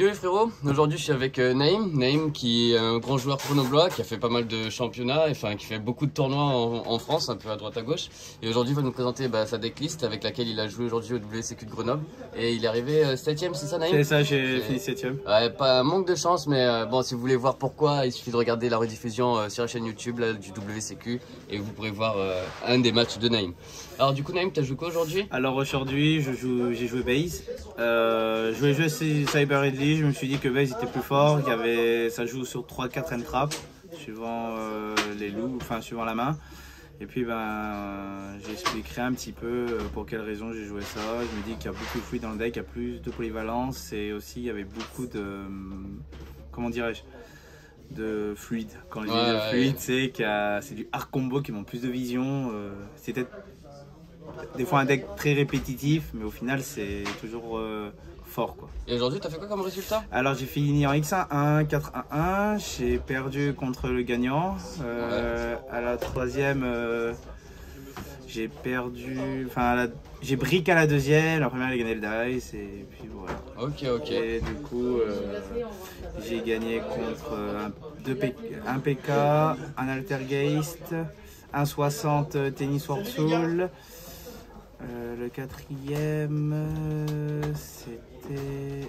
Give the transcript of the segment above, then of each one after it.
Yo les frérots, aujourd'hui je suis avec Naïm. Naïm qui est un grand joueur grenoblois, qui a fait pas mal de championnats, enfin qui fait beaucoup de tournois en France, un peu à droite à gauche. Et aujourd'hui il va nous présenter sa decklist avec laquelle il a joué aujourd'hui au WCQ de Grenoble. Et il est arrivé 7ème, c'est ça Naïm? C'est ça, j'ai fini 7ème. Ouais, pas un manque de chance, mais bon, si vous voulez voir pourquoi, il suffit de regarder la rediffusion sur la chaîne YouTube là, du WCQ et vous pourrez voir un des matchs de Naïm. Alors du coup Naïm, t'as joué quoi aujourd'hui? Alors aujourd'hui j'ai joué Base, je jouais Cyber Elite. Je me suis dit que Veiler était plus fort, ça joue sur 3-4 end trap, suivant les loups, enfin suivant la main. Et puis j'expliquerai un petit peu pour quelles raisons j'ai joué ça. Je me dis qu'il y a beaucoup de fouilles dans le deck, il y a plus de polyvalence et aussi il y avait beaucoup de, comment dirais-je, de fluide. Quand je dis de fluide, c'est du hard combo qui manque plus de vision. C'était des fois un deck très répétitif, mais au final c'est toujours... fort quoi. Et aujourd'hui t'as fait quoi comme résultat? Alors j'ai fini en X1, 4-1-1, j'ai perdu contre le gagnant, à la troisième j'ai perdu, enfin j'ai brick à la deuxième, la première j'ai gagné le dice et puis voilà. Ok. Et du coup j'ai gagné contre un PK, un Altergeist, un 60 Tennis World Soul. Le quatrième, c'était...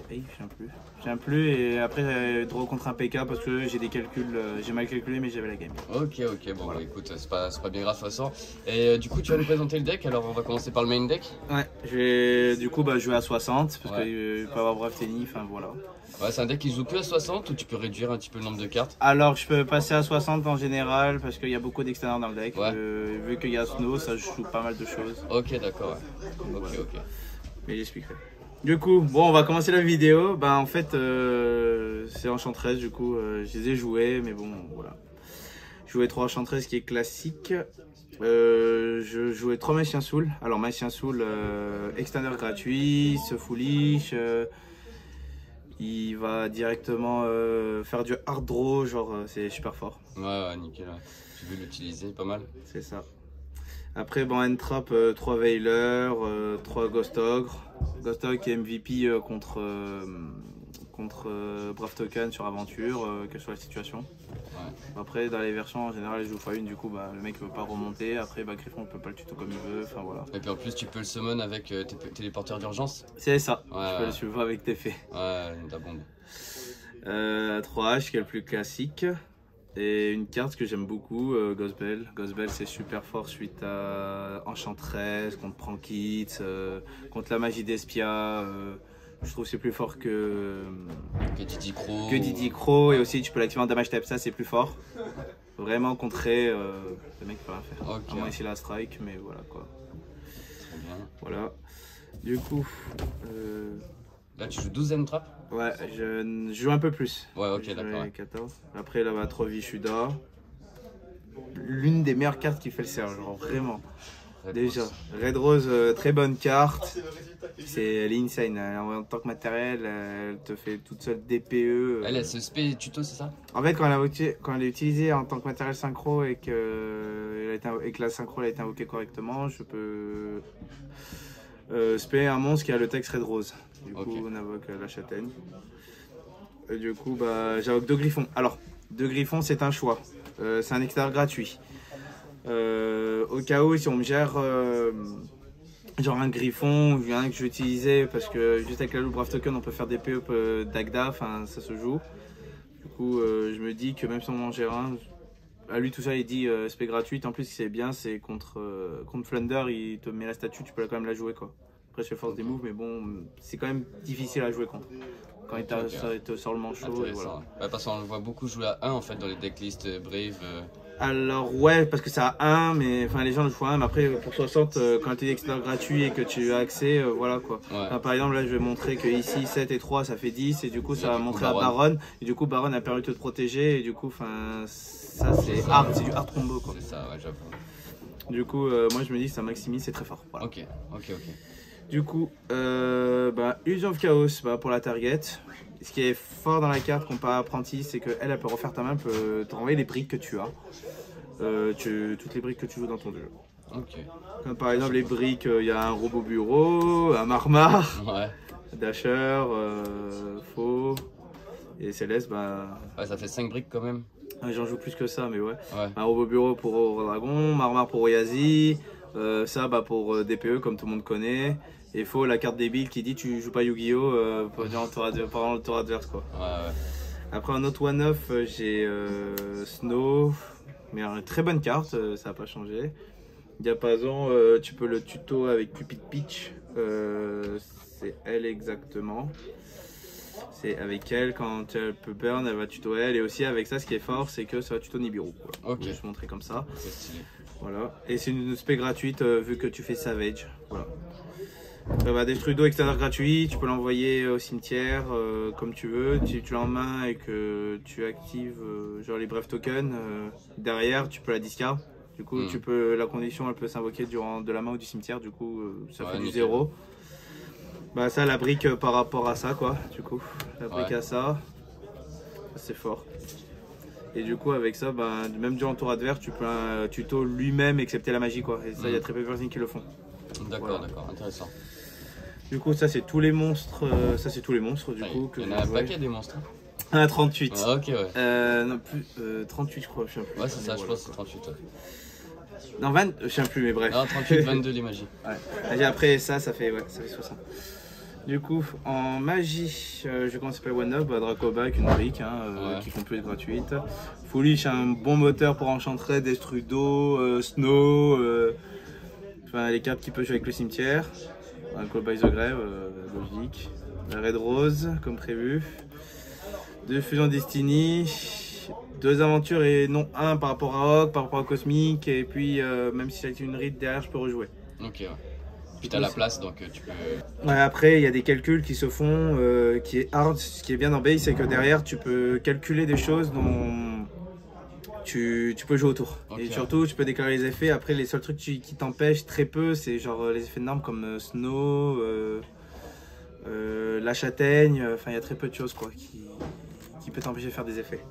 Je ne sais plus. Et après, j'avais draw contre un PK parce que j'ai des calculs, j'ai mal calculé, mais j'avais la game. Ok, bon, voilà. Bah, écoute, c'est pas bien grave de toute façon. Et du coup, tu vas nous présenter le deck, alors on va commencer par le main deck. Ouais, je vais jouer à 60 parce que je peux avoir Brave Token, enfin voilà. Ouais, c'est un deck qui joue que à 60 ou tu peux réduire un petit peu le nombre de cartes? Alors je peux passer à 60 en général parce qu'il y a beaucoup d'extérieurs dans le deck. Ouais. Vu qu'il y a Snow, ça joue pas mal de choses. Ok, d'accord. Ouais. Ok. Mais j'expliquerai. Du coup, bon, on va commencer la vidéo. Ben en fait, c'est Enchantress. Du coup, je les ai joués, mais bon, voilà. Je jouais 3 Enchantress qui est classique. Je jouais 3 Maïsien Soul. Alors Maïsien Soul, extérieur gratuit, se Foolish. Il va directement faire du hard draw, genre c'est super fort. Ouais, nickel. Tu veux l'utiliser pas mal. C'est ça. Après, bon, end trap, 3 Veiler, 3 Ghost Ogre. Ghost Ogre qui est MVP contre Brave Token sur aventure, quelle soit la situation. Ouais. Après, dans les versions en général, je joue x1, du coup, le mec ne peut pas remonter. Après, Griffon ne peut pas le tuto comme il veut. Enfin voilà. Et puis en plus, tu peux le summon avec tes téléporteurs d'urgence. C'est ça, tu peux le suivre avec tes fées. Ouais, la bombe. 3H qui est le plus classique. Et une carte que j'aime beaucoup, Ghost Belle. Ghost Belle, c'est super fort suite à Enchantress, contre Prankit, contre la magie d'Espia. Je trouve que c'est plus fort que Didi Crow. Et aussi, tu peux l'activer en damage type, ça c'est plus fort. Vraiment contrer, le mec peut rien faire. À moins ici la strike, mais voilà quoi. Très bien. Voilà. Du coup. Là, tu joues 12 end trap? Ouais, je joue un peu plus. Ouais, ok, d'accord. 14. Après, là, 3 Vishuda. L'une des meilleures cartes qui fait le serge, genre vraiment. Déjà, Red Rose, très bonne carte. Elle est insane. En tant que matériel, elle te fait toute seule DPE. Elle a ce spé tuto, c'est ça? En fait, quand elle est utilisée en tant que matériel synchro et que la synchro elle a été invoquée correctement, je peux spé un monstre qui a le texte Red Rose. Du coup, on invoque la châtaigne. Et du coup, j'invoque 2 griffons. Alors, 2 griffons, c'est un choix. C'est un extérieur gratuit. Au cas où si on me gère genre un griffon ou un que je vais utiliser parce que juste avec la loup Brave Token on peut faire des PE Dagda, enfin ça se joue. Du coup je me dis que même si on m'en gère un, à lui tout ça il dit SP gratuite. En plus ce qui est bien c'est contre Flunder il te met la statue, tu peux quand même la jouer quoi. Après je fais force des moves mais bon c'est quand même difficile à jouer contre. Quand il te sort le manchot et voilà. Ouais, parce qu'on le voit beaucoup jouer à 1 en fait dans les decklists Brave. Alors ouais, parce que ça a 1, mais enfin les gens le jouent à 1, mais après pour 60, quand tu es extérieur gratuit et que tu as accès, voilà quoi. Ouais. Enfin, par exemple là je vais montrer que ici 7 et 3 ça fait 10 et du coup ça va montrer à Baronne. Et du coup Baronne a permis de te protéger et du coup ça c'est hard, c'est du hard combo quoi. C'est ça, ouais j'avoue. Du coup moi je me dis que ça maximise, c'est très fort. Voilà. Ok. Du coup, Legion of Chaos pour la target. Ce qui est fort dans la carte comparé à Apprenti, c'est qu'elle peut refaire ta main, peut te renvoyer les briques que tu as. Toutes les briques que tu joues dans ton jeu. Comme par exemple les briques, il y a un robot bureau, un marmar. Ouais. Dasher, Faux et Céleste. Bah... Ouais, ça fait 5 briques quand même. Ouais, j'en joue plus que ça, mais ouais. Un robot bureau pour Dragon, Marmar pour Oyazi, ça bah, pour DPE comme tout le monde connaît. Et Faux, la carte débile qui dit tu joues pas Yu-Gi-Oh! Pendant le tour adverse quoi. Ouais, ouais. Après un autre 1-9, j'ai Snow, mais une très bonne carte, ça n'a pas changé. Diapason, tu peux le tuto avec Cupid Peach, c'est elle exactement. C'est avec elle, quand elle peut burn, elle va tuto elle. Et aussi avec ça, ce qui est fort, c'est que ça va tuto Nibiru. Quoi. Okay. Je vais te montrer comme ça. Voilà. Et c'est une spé gratuite vu que tu fais Savage. Voilà. Bah, Destrudo extérieur gratuit, tu peux l'envoyer au cimetière comme tu veux. Si tu l'as en main et que tu actives genre les Brave Token, derrière tu peux la discard. Du coup, tu peux, la condition elle peut s'invoquer durant de la main ou du cimetière, du coup ça fait du zéro. Bah, ça, la brique par rapport à ça, quoi. Du coup, la brique à ça, c'est fort. Et du coup, avec ça, bah, même durant le tour adverse, tu peux un tuto lui-même excepté la magie, quoi. Et ça, il y a très peu de personnes qui le font. D'accord, voilà. D'accord, intéressant. Du coup, ça c'est tous les monstres, du coup. Il y en a un paquet des monstres. Ah, 38. Ah, ok, ouais. Non, plus, 38 je crois, je sais plus. Ouais, c'est ça, je pense que c'est 38. Ouais. Non, 20, je sais plus, mais bref. Non, 38, 22 les magies. Ouais. Après ça, ça fait 60. Du coup, en magie, je commence par One-Up, Dracobac, une brique qui peut être gratuite. Foolish, un bon moteur pour Enchantress, Destrudo, Snow, enfin les cartes qui peuvent jouer avec le cimetière. Call by the Grave, logique. La Red Rose, comme prévu. 2 fusions Destiny. 2 aventures et non 1 par rapport à Hawk, par rapport à Cosmic. Et puis, même si j'active une ride derrière, je peux rejouer. Ok, ouais. Puis t'as la place, donc tu peux... Ouais, après, il y a des calculs qui se font, qui est hard. Ce qui est bien dans Base, c'est que derrière, tu peux calculer des choses dont... Tu peux jouer autour. Okay. Et surtout, tu peux déclarer les effets. Après, les seuls trucs qui t'empêchent très peu, c'est genre les effets de normes comme Snow, la châtaigne. Enfin, il y a très peu de choses quoi, qui peut t'empêcher de faire des effets.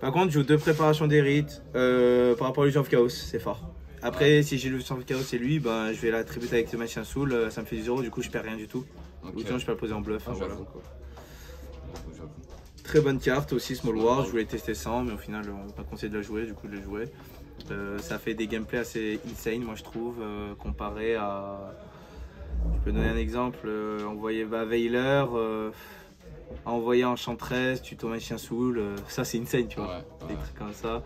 Par contre, je joue 2 préparations des rites par rapport à Legion of Chaos, c'est fort. Après, si j'ai Legion of Chaos et lui, ben, je vais la tributer avec Thomas Chien Soul, ça me fait du 0, du coup, je perds rien du tout. Ou sinon, je peux la poser en bluff. Voilà. Très bonne carte aussi, Small War, je voulais tester sans, mais au final on m'a conseillé de la jouer, du coup je l'ai jouée. Ça fait des gameplays assez insane, moi je trouve, comparé à... Je peux donner un exemple, envoyer Veiler, envoyer Enchantress, tuto Maïsien Soul, ça c'est insane, tu vois, des trucs comme ça.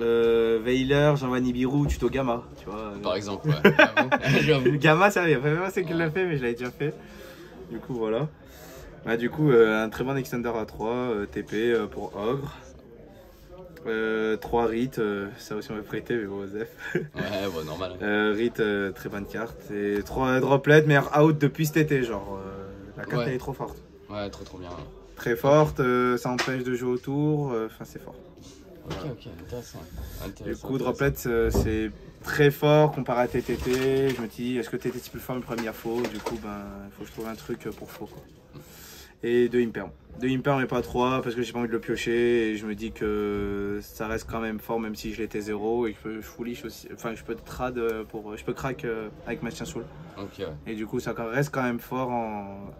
Veiler, j'envoie Nibiru, tuto Gamma, tu vois. Par exemple, ouais. Gamma, ça y a pas c'est qu'il l'a fait, mais je l'avais déjà fait. Du coup, voilà. Ah, du coup, un très bon extender à 3, TP pour Ogre, 3 rites, ça aussi on va prêter, mais bon, Zef. Ouais, bon, normal. Hein. Rite, très bonne carte, et 3 droplets, meilleur out depuis cet été, genre, la carte elle est trop forte. Ouais, trop bien. Ouais. Très forte, ça empêche de jouer autour, enfin c'est fort. Voilà. Ok, intéressant. Du coup, Droplet, c'est très fort comparé à TTT. Je me dis, est-ce que TTT est plus fort une première fois? Du coup, il faut que je trouve un truc pour faux. Quoi. Et de Imper. De Imper, mais pas 3 parce que j'ai pas envie de le piocher. Et je me dis que ça reste quand même fort, même si je l'étais 0. Et que je foolish aussi. Enfin, je peux trad pour. Je peux crack avec Maïsien Soul. Okay. Et du coup, ça reste quand même fort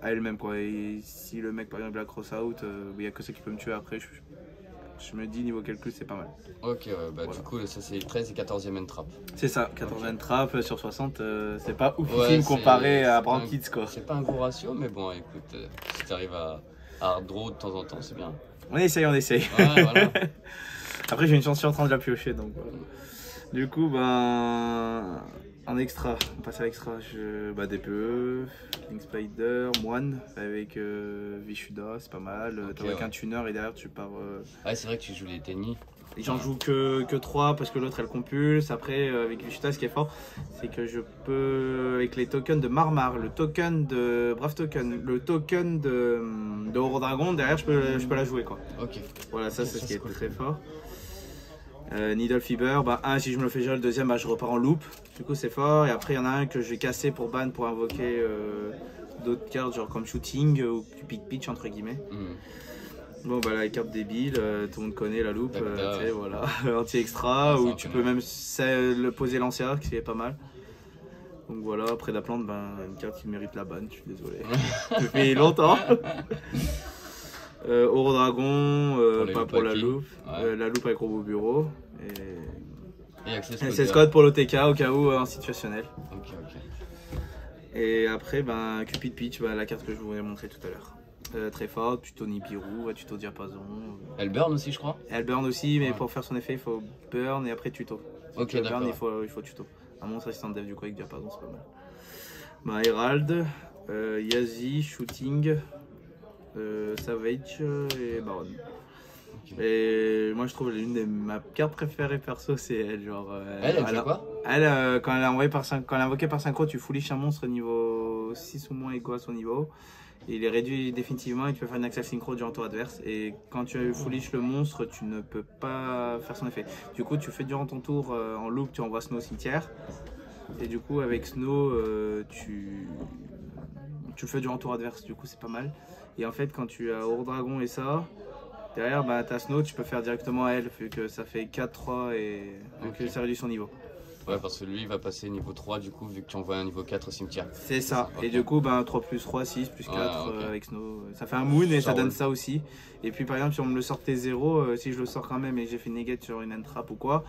à elle-même. Et si le mec, par exemple, la cross out, il n'y a que ça qui peut me tuer après. Je me dis niveau calcul c'est pas mal. Ok, bah voilà. Du coup ça c'est 13 et 14e entrap. C'est ça, 14e entrap sur 60, c'est pas ouf comparé à Brand Kids quoi. C'est pas un gros ratio mais bon écoute, si t'arrives à hard draw de temps en temps c'est bien. On essaye. Ouais, voilà. Après j'ai une chance sur 30 de la piocher donc voilà. Du coup en extra, on passe à l'extra, DPE, Link Spider, Moine avec Vishuda, c'est pas mal. Okay, t'as avec un tuner et derrière tu pars. Ouais, c'est vrai que tu joues les tennis. J'en joue que 3 parce que l'autre elle compulse. Après, avec Vishuda, ce qui est fort, c'est que je peux, avec les tokens de Marmar, le token de Brave Token, le token de Auro Dragon, derrière je peux la jouer quoi. Ok. Voilà, ça c'est ce qui est très fort. Needle Fever, un si je me le fais jouer, le deuxième je repars en loop, du coup c'est fort. Et après il y en a un que je vais casser pour ban pour invoquer d'autres cartes genre comme Shooting ou Cupid Peach entre guillemets. Bon la carte débile, tout le monde connaît la loop, voilà, anti-extra, ou tu peux même poser l'ancien qui est pas mal. Donc voilà, après la plante, ben, une carte qui mérite la banne, je suis désolé. Depuis longtemps. Auro Dragon, pas pour la loupe. Ouais. La loupe avec Robot Bureau. Et Access Code pour l'OTK au cas où en situationnel. Okay, okay. Et après, ben, Cupid Peach, ben, la carte que je vous ai montrée tout à l'heure. Très fort, tuto Nibiru, tuto Diapason. Elle burn aussi, je crois. Elle burn aussi, mais ouais, pour faire son effet, il faut burn et après tuto. Si ok, d'accord. Burn, il faut tuto. Un monstre assistant de dev du coup avec Diapason, c'est pas mal. Bah, Herald, Yazi, Shooting, Savage et Baronne. Okay. Et moi, je trouve l'une de ma carte préférée perso, c'est elle. Genre, elle quoi? Elle, quand elle est invoquée par synchro, tu foolish un monstre niveau 6 ou moins égaux à son niveau. Il est réduit définitivement et tu peux faire une action synchro durant ton adverse. Et quand tu foolish le monstre, tu ne peux pas faire son effet. Du coup, tu fais durant ton tour en loop, tu envoies Snow au cimetière. Et du coup, avec Snow, tu le fais durant ton tour adverse. Du coup, c'est pas mal. Et en fait, quand tu as Auro Dragon et ça, derrière, bah, t'as Snow, tu peux faire directement à elle, vu que ça fait 4-3 et okay, que ça réduit son niveau. Ouais, parce que lui il va passer niveau 3 du coup, vu que tu envoies un niveau 4 au cimetière. C'est ça, okay. Et du coup ben, 3 plus 3, 6 plus 4 okay, avec Snow. Ça fait un moon et ça donne ça aussi. Et puis par exemple si on me le sortait 0, si je le sors quand même et j'ai fait une negate sur une entrap ou quoi,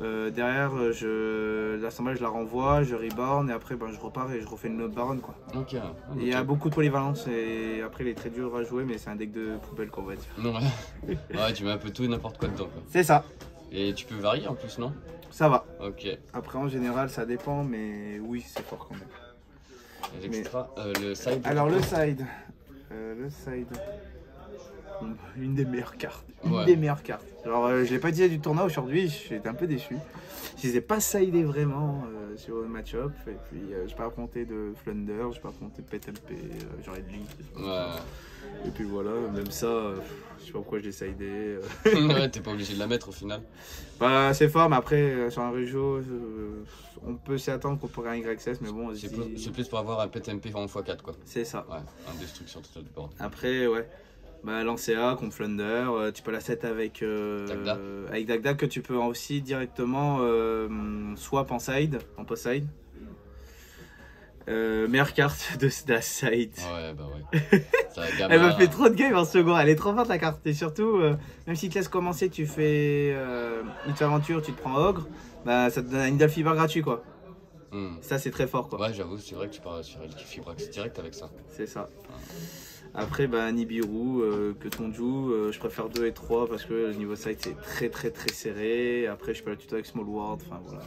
derrière l'assemblage je la renvoie, je reborn et après ben, je repars et je refais une autre baronne quoi. Okay. Il y a beaucoup de polyvalence et après il est très dur à jouer mais c'est un deck de poubelle qu'on va dire. Non, ouais. Ouais, tu mets un peu tout et n'importe quoi dedans. C'est ça. Et tu peux varier en plus, non? Ça va. Ok. Après, en général, ça dépend, mais oui, c'est fort quand même. Le side. Alors, le side. Une des meilleures cartes. Une des meilleures cartes. Alors, je l'ai pas dit du tournoi aujourd'hui, j'étais un peu déçu. Je les ai pas sidés vraiment sur le match-up. Et puis, j'ai pas affronté de Flunder, j'ai pas affronté de PTMP, genre de Link. Et puis voilà, même ça, je sais pas pourquoi je l'ai sidé. Ouais, t'es pas obligé de la mettre au final. Bah, c'est fort, mais après, sur un Rujo, on peut s'y attendre qu'on pourrait un YXS, mais bon. C'est plus pour avoir un PTMP en x4, quoi. C'est ça. Ouais, un destruction total du board. Après, ouais. Bah, lancer A contre Flunder, tu peux la set avec Dagda. Avec Dagda que tu peux aussi directement swap en side, en post-side. Meilleure carte de la side. Ouais, bah ouais. Elle m'a fait trop de game en second, elle est trop forte la carte. Et surtout, même si tu laisses commencer, tu fais une aventure, tu te prends Ogre, bah ça te donne un Needle Fever gratuit quoi. Mm. Ça c'est très fort quoi. Ouais, j'avoue, c'est vrai que tu parles sur Needle Fever direct avec ça. C'est ça. Ah. Après, bah, Nibiru, que ton joue, je préfère 2 et 3 parce que le niveau side c'est très serré. Après, je peux la tuto avec Small World, enfin voilà.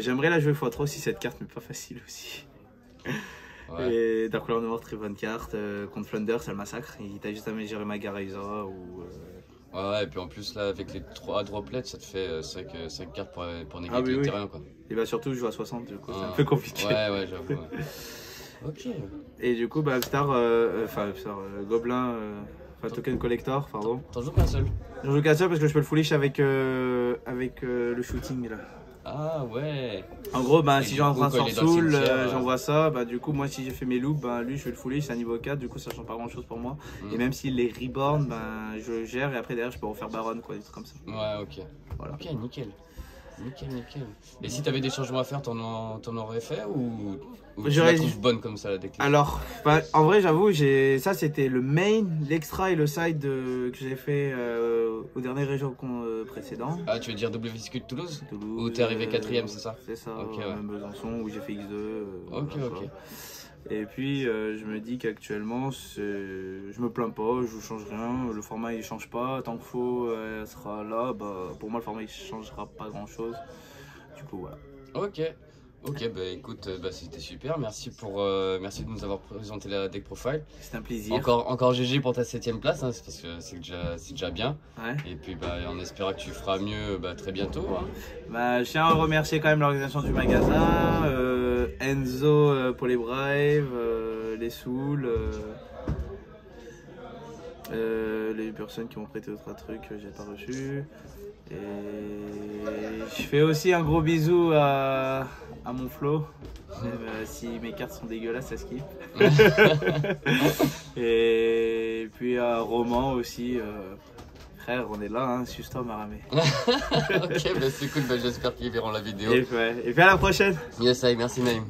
J'aimerais la jouer x3 si cette carte, mais pas facile aussi. Ouais. Et Dark Lord Noir, très bonne carte. Contre Flunder, ça le massacre. Il t'a juste amélioré Magaraiza ou. Ouais, et puis en plus, là, avec les 3 droplets, ça te fait 5 cartes pour négliger le terrain, quoi. Et bah, surtout, je joue à 60, du coup, c'est un peu compliqué. Ouais, ouais, j'avoue. Ouais. Okay. Et du coup, bah, Star, Gobelin, Token Collector, pardon. T'en joues qu'un seul? J'en joue qu'un seul parce que je peux le foolish avec, le shooting là. Ah ouais. En gros, bah, si j'ai un Vincent Soul, j'envoie ça, bah, du coup, moi si j'ai fait mes loops, bah, lui je vais le foolish, c'est un niveau 4, du coup ça change pas grand chose pour moi. Mm. Et même s'il est reborn, bah, je gère et après derrière je peux refaire Baronne, quoi, des trucs comme ça. Ouais, ok. Voilà. Ok, nickel. Nickel, nickel. Et si t'avais des changements à faire, t'en aurais fait ou tu la trouves bonne comme ça la déclin? Alors, bah, en vrai, j'avoue, ça c'était le main, l'extra et le side que j'ai fait au dernier région précédent. Ah, tu veux dire WCQ de Toulouse? Toulouse. Où t'es arrivé 4ème, c'est ça? C'est ça, okay, ouais. Besançon, où j'ai fait X2. Ok, voilà, ok. Et puis je me dis qu'actuellement, je me plains pas, je ne change rien, le format il change pas, tant que Faux sera là, bah, pour moi le format il changera pas grand chose, du coup voilà. Ok, ok, bah écoute, bah, c'était super, merci de nous avoir présenté la deck profile. C'était un plaisir. Encore GG pour ta 7ème place, hein, parce que c'est déjà bien, ouais. Et puis bah, on espère que tu feras mieux bah, très bientôt. Hein. Bah, je tiens à remercier quand même l'organisation du magasin, Enzo pour les Brave, les Souls, les personnes qui m'ont prêté d'autres trucs que j'ai pas reçu. Et je fais aussi un gros bisou à mon Flo, même si mes cartes sont dégueulasses, ça skip. Et puis à Roman aussi, frère, on est là, hein, Sustom m'a ramé. Ok, bah c'est cool, bah j'espère qu'ils verront la vidéo. Et puis à la prochaine. Yes, allez, merci Naïm.